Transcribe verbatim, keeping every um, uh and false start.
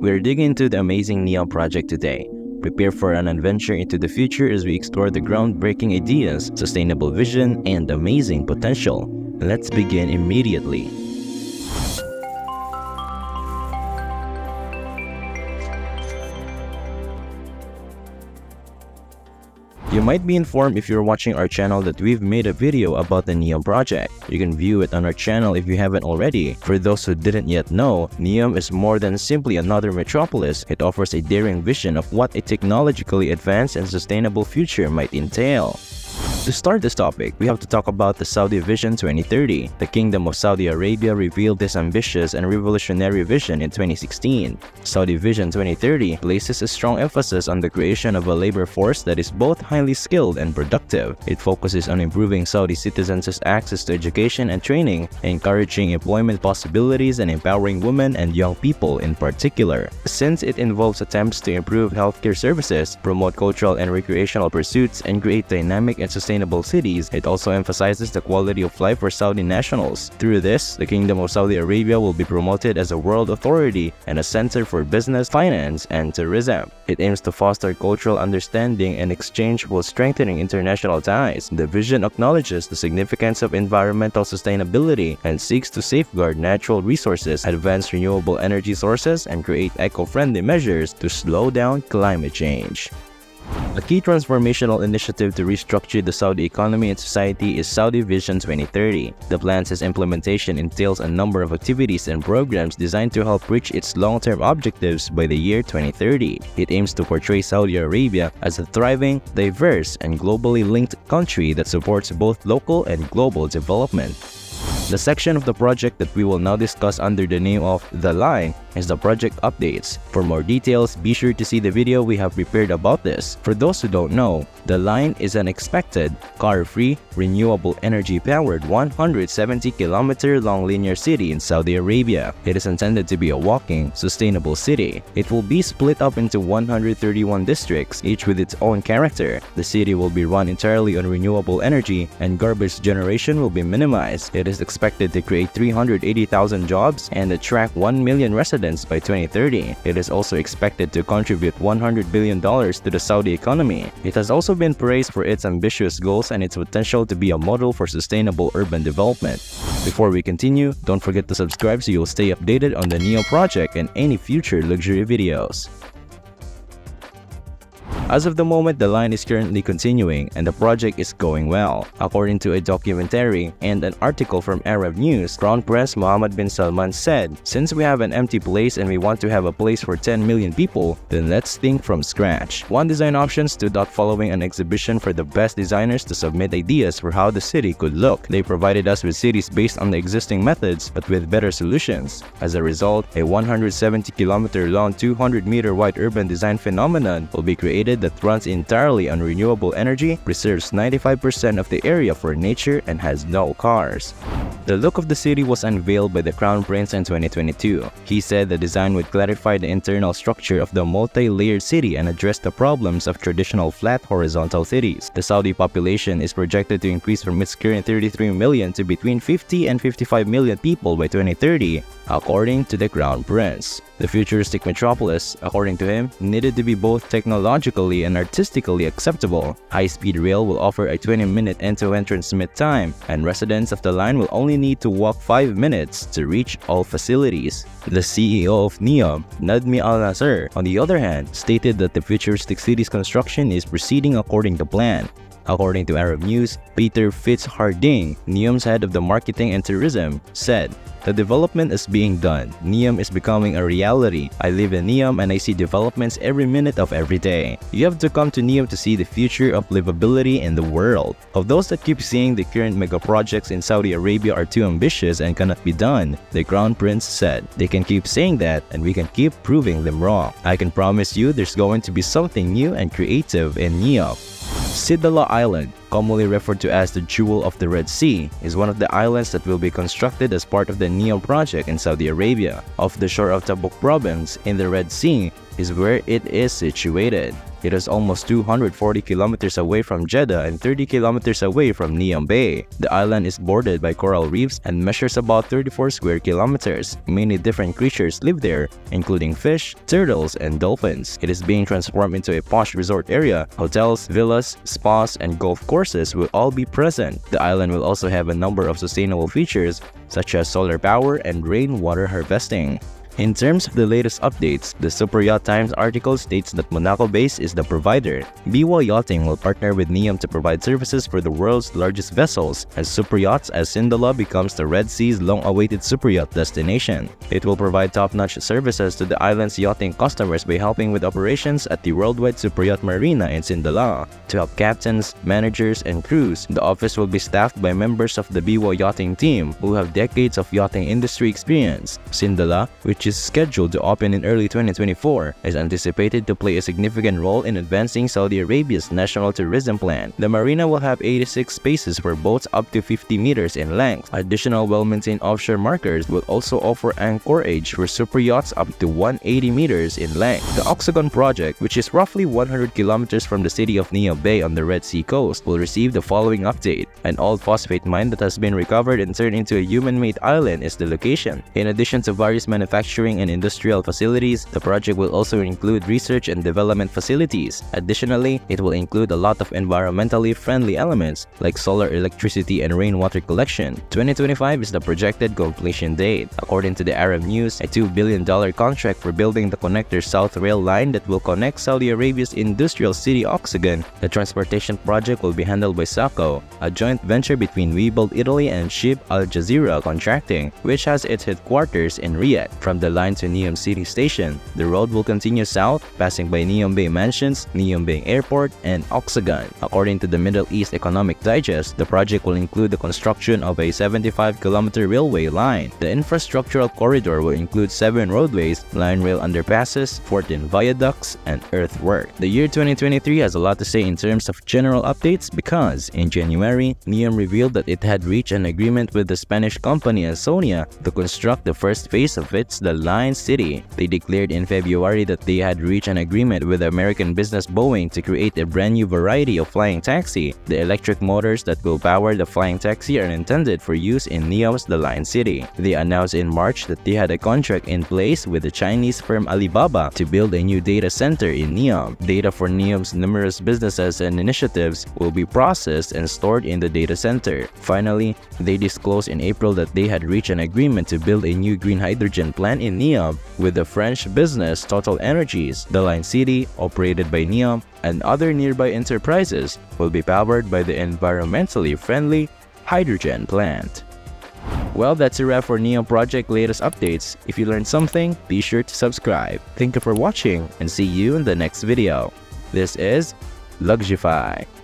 We're digging into the amazing NEOM project today. Prepare for an adventure into the future as we explore the groundbreaking ideas, sustainable vision, and amazing potential. Let's begin immediately. You might be informed if you're watching our channel that we've made a video about the NEOM project. You can view it on our channel if you haven't already. For those who didn't yet know, NEOM is more than simply another metropolis. It offers a daring vision of what a technologically advanced and sustainable future might entail. To start this topic, we have to talk about the Saudi Vision twenty thirty. The Kingdom of Saudi Arabia revealed this ambitious and revolutionary vision in twenty sixteen. Saudi Vision twenty thirty places a strong emphasis on the creation of a labor force that is both highly skilled and productive. It focuses on improving Saudi citizens' access to education and training, encouraging employment possibilities and empowering women and young people in particular. Since it involves attempts to improve healthcare services, promote cultural and recreational pursuits, and create dynamic and sustainable Sustainable cities, it also emphasizes the quality of life for Saudi nationals. Through this, the Kingdom of Saudi Arabia will be promoted as a world authority and a center for business, finance, and tourism. It aims to foster cultural understanding and exchange while strengthening international ties. The vision acknowledges the significance of environmental sustainability and seeks to safeguard natural resources, advance renewable energy sources, and create eco-friendly measures to slow down climate change. A key transformational initiative to restructure the Saudi economy and society is Saudi Vision twenty thirty. The plan's implementation entails a number of activities and programs designed to help reach its long-term objectives by the year twenty thirty. It aims to portray Saudi Arabia as a thriving, diverse, and globally linked country that supports both local and global development. The section of the project that we will now discuss under the name of The Line is the project updates. For more details, be sure to see the video we have prepared about this. For those who don't know, The Line is an expected, car-free, renewable energy-powered one hundred seventy kilometer long linear city in Saudi Arabia. It is intended to be a walking, sustainable city. It will be split up into one hundred thirty-one districts, each with its own character. The city will be run entirely on renewable energy, and garbage generation will be minimized. It is expected expected to create three hundred eighty thousand jobs and attract one million residents by twenty thirty. It is also expected to contribute one hundred billion dollars to the Saudi economy. It has also been praised for its ambitious goals and its potential to be a model for sustainable urban development. Before we continue, don't forget to subscribe so you'll stay updated on the NEOM project and any future luxury videos. As of the moment, the line is currently continuing and the project is going well. According to a documentary and an article from Arab News, Crown Prince Mohammed bin Salman said, "Since we have an empty place and we want to have a place for ten million people, then let's think from scratch." One design option stood out following an exhibition for the best designers to submit ideas for how the city could look. They provided us with cities based on the existing methods but with better solutions. As a result, a one hundred seventy kilometer long, two hundred meter wide urban design phenomenon will be created that runs entirely on renewable energy, preserves ninety-five percent of the area for nature, and has no cars. The look of the city was unveiled by the Crown Prince in twenty twenty-two. He said the design would clarify the internal structure of the multi-layered city and address the problems of traditional flat horizontal cities. The Saudi population is projected to increase from its current thirty-three million to between fifty and fifty-five million people by twenty thirty, according to the Crown Prince. The futuristic metropolis, according to him, needed to be both technologically and artistically acceptable. High-speed rail will offer a twenty minute end-to-end transmit time, and residents of the line will only need to walk five minutes to reach all facilities. The C E O of NEOM, Nadmi Al-Nasar, on the other hand, stated that the futuristic city's construction is proceeding according to plan. According to Arab News, Peter Fitzhardinge, NEOM's head of the marketing and tourism, said, "The development is being done. NEOM is becoming a reality. I live in NEOM and I see developments every minute of every day. You have to come to NEOM to see the future of livability in the world." Of those that keep saying the current mega projects in Saudi Arabia are too ambitious and cannot be done, the Crown Prince said, "They can keep saying that and we can keep proving them wrong. I can promise you there's going to be something new and creative in NEOM." Sindalah Island, commonly referred to as the Jewel of the Red Sea, is one of the islands that will be constructed as part of the NEOM project in Saudi Arabia. Off the shore of Tabuk province in the Red Sea is where it is situated. It is almost two hundred forty kilometers away from Jeddah and thirty kilometers away from Neom Bay. The island is bordered by coral reefs and measures about thirty-four square kilometers. Many different creatures live there, including fish, turtles, and dolphins. It is being transformed into a posh resort area. Hotels, villas, spas, and golf courses will all be present. The island will also have a number of sustainable features such as solar power and rainwater harvesting. In terms of the latest updates, the Super Yacht Times article states that Monaco Base is the provider. Biwa Yachting will partner with NEOM to provide services for the world's largest vessels as super yachts, as Sindalah becomes the Red Sea's long-awaited super yacht destination. It will provide top-notch services to the island's yachting customers by helping with operations at the worldwide super yacht marina in Sindalah. To help captains, managers, and crews, the office will be staffed by members of the Biwa Yachting team who have decades of yachting industry experience. Sindalah, which is is scheduled to open in early twenty twenty-four, is anticipated to play a significant role in advancing Saudi Arabia's national tourism plan. The marina will have eighty-six spaces for boats up to fifty meters in length. Additional well-maintained offshore markers will also offer anchorage for super yachts up to one hundred eighty meters in length. The Oxagon project, which is roughly one hundred kilometers from the city of Neom Bay on the Red Sea coast, will receive the following update. An old phosphate mine that has been recovered and turned into a human-made island is the location. In addition to various manufacturing and industrial facilities, the project will also include research and development facilities. Additionally, it will include a lot of environmentally friendly elements like solar electricity and rainwater collection. twenty twenty-five is the projected completion date. According to the Arab News, a two billion dollar contract for building the Connector South Rail Line that will connect Saudi Arabia's industrial city Oxagon. The transportation project will be handled by SACO, a joint venture between Webuild Italy and Ship Al Jazeera Contracting, which has its headquarters in Riyadh. From the line to Neom City Station, the road will continue south, passing by Neom Bay Mansions, Neom Bay Airport, and Oxagon. According to the Middle East Economic Digest, the project will include the construction of a seventy-five kilometer railway line. The infrastructural corridor will include seven roadways, line rail underpasses, fourteen viaducts, and earthwork. The year twenty twenty-three has a lot to say in terms of general updates because, in January, Neom revealed that it had reached an agreement with the Spanish company Asonia to construct the first phase of its The Line city. They declared in February that they had reached an agreement with the American business Boeing to create a brand new variety of flying taxi. The electric motors that will power the flying taxi are intended for use in Neom's The Line city. They announced in March that they had a contract in place with the Chinese firm Alibaba to build a new data center in Neom. Data for Neom's numerous businesses and initiatives will be processed and stored in the data center. Finally, they disclosed in April that they had reached an agreement to build a new green hydrogen plant in Neom with the French business Total Energies. The Line City, operated by Neom and other nearby enterprises, will be powered by the environmentally friendly hydrogen plant. Well, that's a wrap for Neom Project latest updates. If you learned something, be sure to subscribe. Thank you for watching and see you in the next video. This is Luxify.